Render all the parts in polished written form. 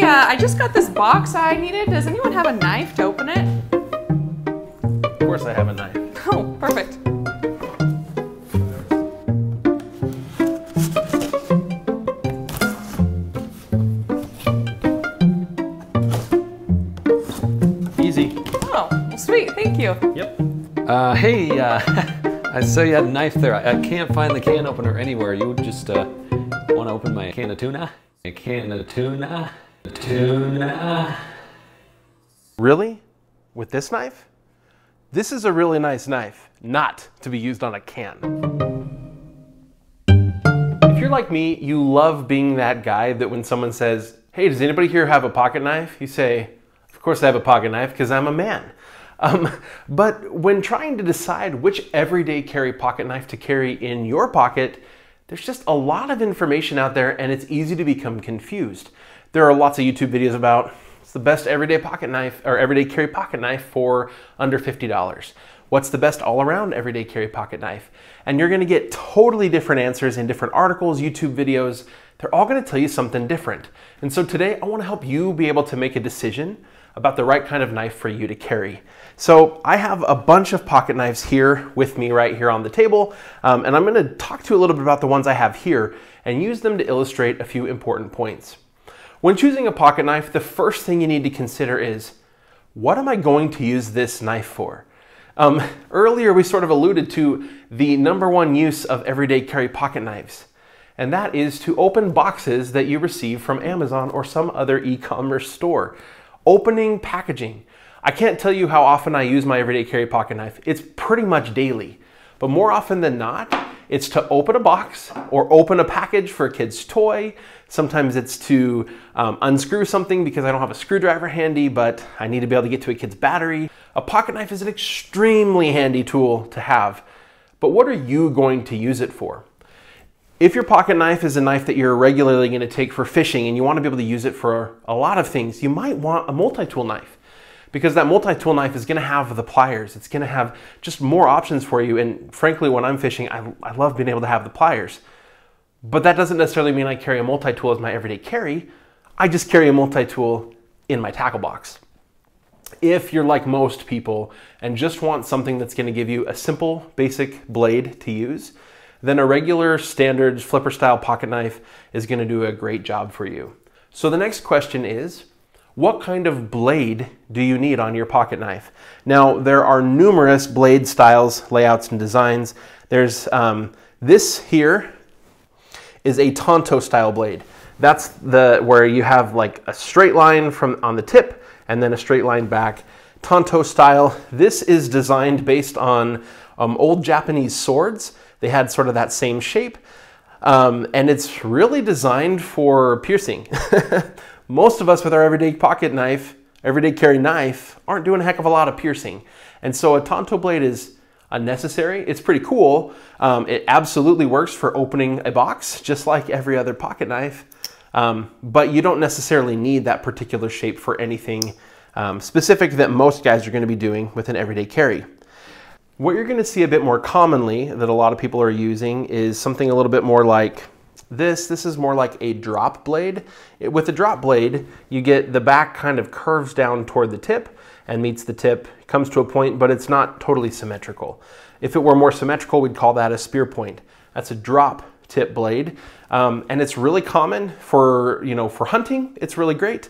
Hey, I just got this box I needed. Does anyone have a knife to open it? Of course I have a knife. Oh, perfect. Easy. Oh, well, sweet, thank you. Yep. Hey, I saw you had a knife there. I can't find the can opener anywhere. You just want to open my can of tuna? A can of tuna? Tuna? Really? With this knife? This is a really nice knife, not to be used on a can. If you're like me, you love being that guy that when someone says, hey, does anybody here have a pocket knife? You say, of course I have a pocket knife because I'm a man. But when trying to decide which everyday carry pocket knife to carry in your pocket, there's just a lot of information out there and it's easy to become confused. There are lots of YouTube videos about it's the best everyday pocket knife or everyday carry pocket knife for under $50. What's the best all-around everyday carry pocket knife? And you're gonna get totally different answers in different articles, YouTube videos. They're all gonna tell you something different. And so today I wanna help you be able to make a decision about the right kind of knife for you to carry. So I have a bunch of pocket knives here with me right here on the table, and I'm gonna talk to you a little bit about the ones I have here and use them to illustrate a few important points. When choosing a pocket knife, the first thing you need to consider is, what am I going to use this knife for? Earlier we sort of alluded to the number one use of everyday carry pocket knives, and that is to open boxes that you receive from Amazon or some other e-commerce store. Opening packaging. I can't tell you how often I use my everyday carry pocket knife. It's pretty much daily, but more often than not, it's to open a box or open a package for a kid's toy. Sometimes it's to unscrew something because I don't have a screwdriver handy, but I need to be able to get to a kid's battery. A pocket knife is an extremely handy tool to have, but what are you going to use it for? If your pocket knife is a knife that you're regularly going to take for fishing and you want to be able to use it for a lot of things, you might want a multi-tool knife because that multi-tool knife is going to have the pliers. It's going to have just more options for you. And frankly, when I'm fishing, I love being able to have the pliers, but that doesn't necessarily mean I carry a multi-tool as my everyday carry. I just carry a multi-tool in my tackle box. If you're like most people and just want something that's going to give you a simple, basic blade to use, then a regular standard flipper style pocket knife is going to do a great job for you. So the next question is, what kind of blade do you need on your pocket knife? Now there are numerous blade styles, layouts, and designs. There's this here is a Tonto style blade. That's the where you have like a straight line from on the tip and then a straight line back. Tonto style. This is designed based on old Japanese swords. They had sort of that same shape, and it's really designed for piercing. Most of us with our everyday pocket knife, everyday carry knife, aren't doing a heck of a lot of piercing. And so a Tonto blade is unnecessary. It's pretty cool. It absolutely works for opening a box, just like every other pocket knife, but you don't necessarily need that particular shape for anything specific that most guys are going to be doing with an everyday carry. What you're going to see a bit more commonly that a lot of people are using is something a little bit more like this. This is more like a drop blade. With a drop blade, you get the back kind of curves down toward the tip and meets the tip, comes to a point, but it's not totally symmetrical. If it were more symmetrical, we'd call that a spear point. That's a drop tip blade. And it's really common for, you know, for hunting. It's really great.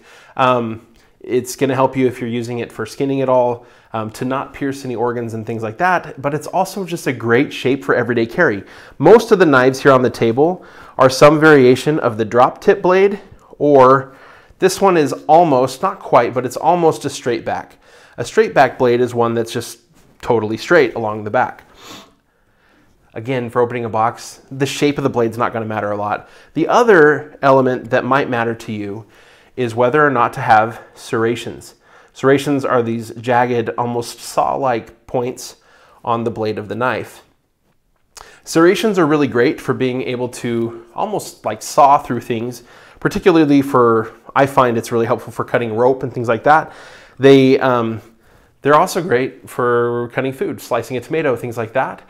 It's going to help you if you're using it for skinning at all, to not pierce any organs and things like that, but it's also just a great shape for everyday carry. Most of the knives here on the table are some variation of the drop tip blade, or this one is almost, not quite, but it's almost a straight back. A straight back blade is one that's just totally straight along the back. Again, for opening a box, the shape of the blade's not going to matter a lot. The other element that might matter to you is whether or not to have serrations. Serrations are these jagged, almost saw-like points on the blade of the knife. Serrations are really great for being able to almost like saw through things, particularly for, I find it's really helpful for cutting rope and things like that. They're also great for cutting food, slicing a tomato, things like that,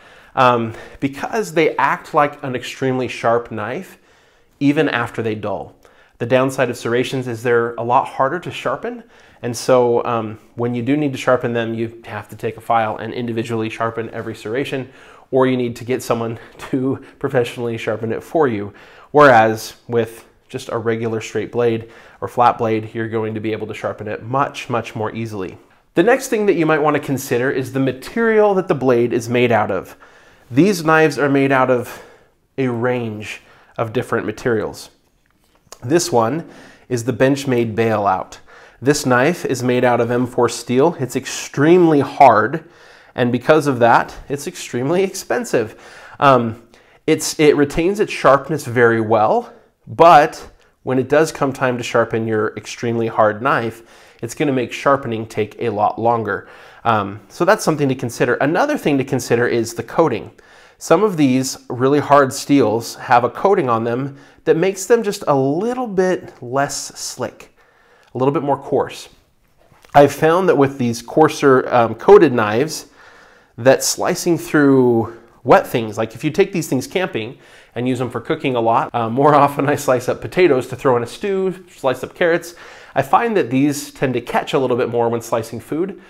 because they act like an extremely sharp knife even after they dull. The downside of serrations is they're a lot harder to sharpen. And so when you do need to sharpen them, you have to take a file and individually sharpen every serration, or you need to get someone to professionally sharpen it for you. Whereas with just a regular straight blade or flat blade, you're going to be able to sharpen it much, much more easily. The next thing that you might want to consider is the material that the blade is made out of. These knives are made out of a range of different materials. This one is the Benchmade bailout. This knife is made out of M4 steel. It's extremely hard, and because of that, it's extremely expensive. It retains its sharpness very well, but when it does come time to sharpen your extremely hard knife, it's going to make sharpening take a lot longer. So that's something to consider. Another thing to consider is the coating. Some of these really hard steels have a coating on them that makes them just a little bit less slick, a little bit more coarse. I've found that with these coarser coated knives, that slicing through wet things, like if you take these things camping and use them for cooking a lot, more often I slice up potatoes to throw in a stew, slice up carrots. I find that these tend to catch a little bit more when slicing food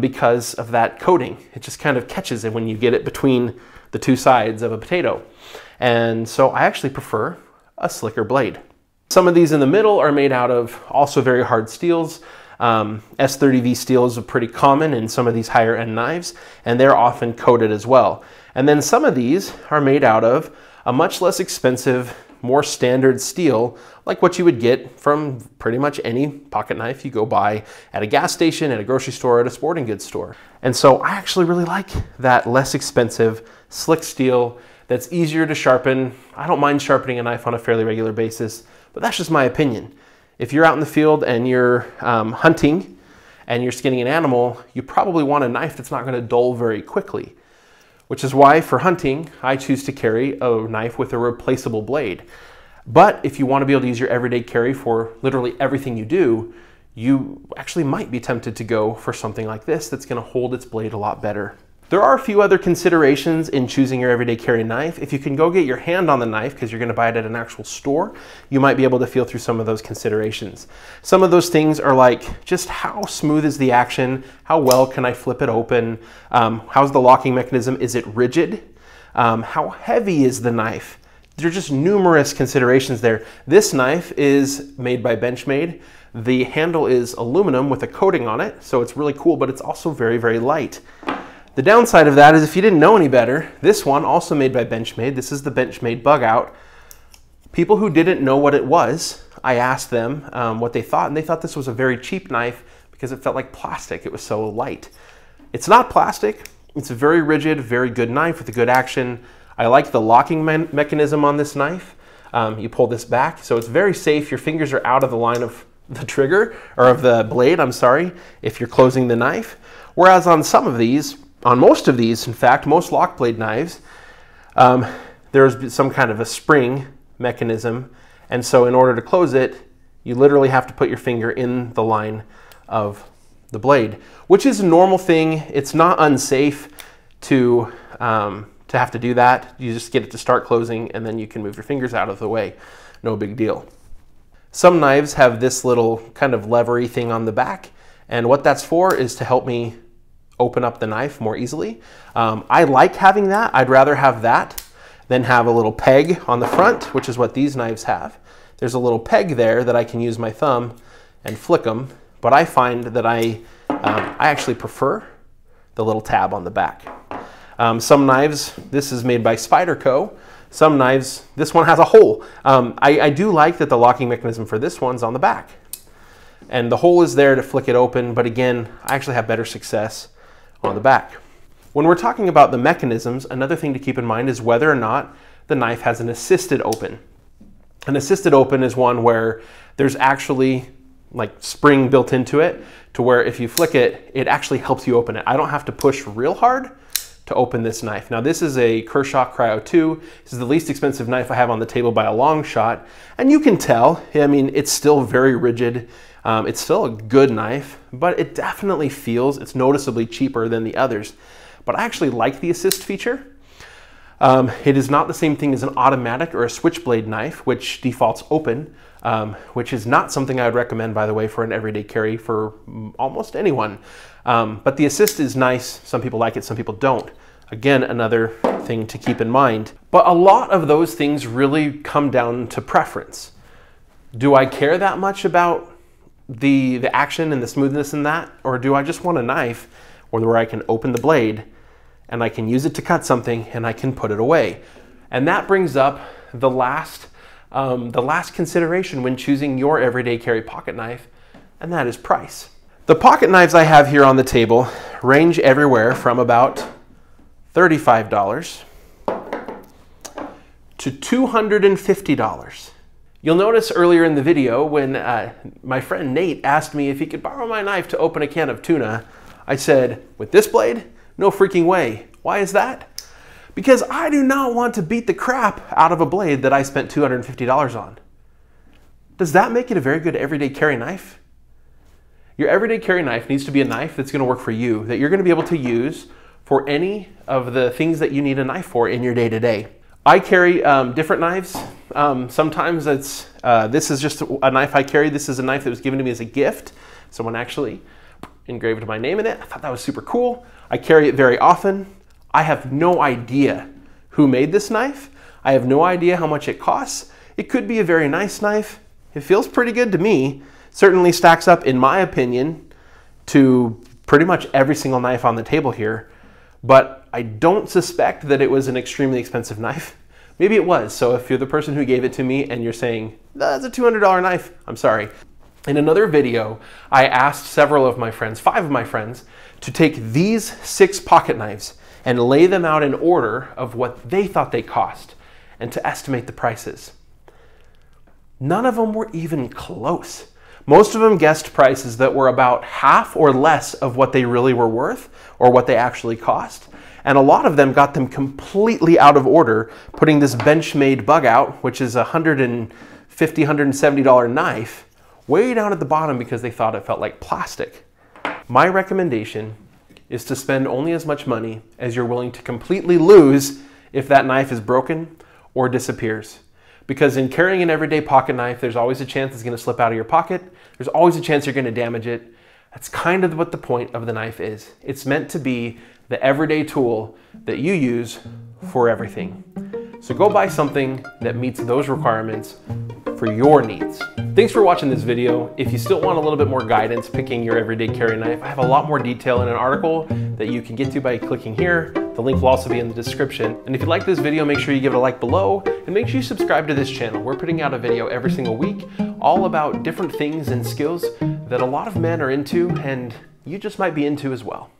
because of that coating. It just kind of catches it when you get it between the two sides of a potato. And so I actually prefer a slicker blade. Some of these in the middle are made out of also very hard steels. S30V steels are pretty common in some of these higher end knives, and they're often coated as well. And then some of these are made out of a much less expensive, more standard steel, like what you would get from pretty much any pocket knife you go buy at a gas station, at a grocery store, at a sporting goods store. And so I actually really like that less expensive slick steel that's easier to sharpen. I don't mind sharpening a knife on a fairly regular basis, but that's just my opinion. If you're out in the field and you're hunting and you're skinning an animal, you probably want a knife that's not going to dull very quickly, which is why for hunting, I choose to carry a knife with a replaceable blade. But if you want to be able to use your everyday carry for literally everything you do, you actually might be tempted to go for something like this that's going to hold its blade a lot better. There are a few other considerations in choosing your everyday carry knife. If you can go get your hand on the knife because you're going to buy it at an actual store, you might be able to feel through some of those considerations. Some of those things are like, just how smooth is the action? How well can I flip it open? How's the locking mechanism? Is it rigid? How heavy is the knife? There are just numerous considerations there. This knife is made by Benchmade. The handle is aluminum with a coating on it, so it's really cool, but it's also very, very light. The downside of that is if you didn't know any better, this one also made by Benchmade, this is the Benchmade bug out. People who didn't know what it was, I asked them what they thought, and they thought this was a very cheap knife because it felt like plastic, it was so light. It's not plastic, it's a very rigid, very good knife with a good action. I like the locking mechanism on this knife. You pull this back, so it's very safe, your fingers are out of the line of the trigger, or of the blade, I'm sorry, if you're closing the knife. Whereas on some of these, on most of these, in fact, most lock blade knives, there's some kind of a spring mechanism. And so in order to close it, you literally have to put your finger in the line of the blade, which is a normal thing. It's not unsafe to have to do that. You just get it to start closing and then you can move your fingers out of the way. No big deal. Some knives have this little kind of levery thing on the back. And what that's for is to help me open up the knife more easily. I like having that. I'd rather have that than have a little peg on the front, which is what these knives have. There's a little peg there that I can use my thumb and flick them, but I find that I actually prefer the little tab on the back. Some knives, this is made by Spyderco. Some knives, this one has a hole. I do like that the locking mechanism for this one's on the back. And the hole is there to flick it open, but again, I actually have better success on the back. When we're talking about the mechanisms, another thing to keep in mind is whether or not the knife has an assisted open. An assisted open is one where there's actually like spring built into it to where if you flick it, it actually helps you open it. I don't have to push real hard to open this knife. Now this is a Kershaw Cryo 2. This is the least expensive knife I have on the table by a long shot. And you can tell, I mean, it's still very rigid. It's still a good knife, but it definitely feels, it's noticeably cheaper than the others. But I actually like the assist feature. It is not the same thing as an automatic or a switchblade knife, which defaults open. which is not something I would recommend, by the way, for an everyday carry for almost anyone. But the assist is nice. Some people like it, some people don't. Again, another thing to keep in mind. But a lot of those things really come down to preference. Do I care that much about the action and the smoothness in that? Or do I just want a knife where I can open the blade and I can use it to cut something and I can put it away? And that brings up the last consideration when choosing your everyday carry pocket knife, and that is price. The pocket knives I have here on the table range everywhere from about $35 to $250. You'll notice earlier in the video when my friend Nate asked me if he could borrow my knife to open a can of tuna, I said, with this blade? No freaking way. Why is that? Because I do not want to beat the crap out of a blade that I spent $250 on. Does that make it a very good everyday carry knife? Your everyday carry knife needs to be a knife that's going to work for you, that you're going to be able to use for any of the things that you need a knife for in your day-to-day. I carry different knives. Sometimes it's, this is just a knife I carry. This is a knife that was given to me as a gift. Someone actually engraved my name in it. I thought that was super cool. I carry it very often. I have no idea who made this knife. I have no idea how much it costs. It could be a very nice knife. It feels pretty good to me. Certainly stacks up, in my opinion, to pretty much every single knife on the table here. But I don't suspect that it was an extremely expensive knife. Maybe it was. So if you're the person who gave it to me and you're saying, that's a $200 knife, I'm sorry. In another video, I asked several of my friends, 5 of my friends, to take these 6 pocket knives and lay them out in order of what they thought they cost and to estimate the prices. None of them were even close. Most of them guessed prices that were about half or less of what they really were worth or what they actually cost. And a lot of them got them completely out of order, putting this Benchmade bug out, which is a $150, $170 knife, way down at the bottom because they thought it felt like plastic. My recommendation is to spend only as much money as you're willing to completely lose if that knife is broken or disappears. Because in carrying an everyday pocket knife, there's always a chance it's going to slip out of your pocket. There's always a chance you're going to damage it. That's kind of what the point of the knife is. It's meant to be the everyday tool that you use for everything. So go buy something that meets those requirements for your needs. Thanks for watching this video. If you still want a little bit more guidance picking your everyday carry knife, I have a lot more detail in an article that you can get to by clicking here. The link will also be in the description. And if you like this video, make sure you give it a like below and make sure you subscribe to this channel. We're putting out a video every single week all about different things and skills that a lot of men are into and you just might be into as well.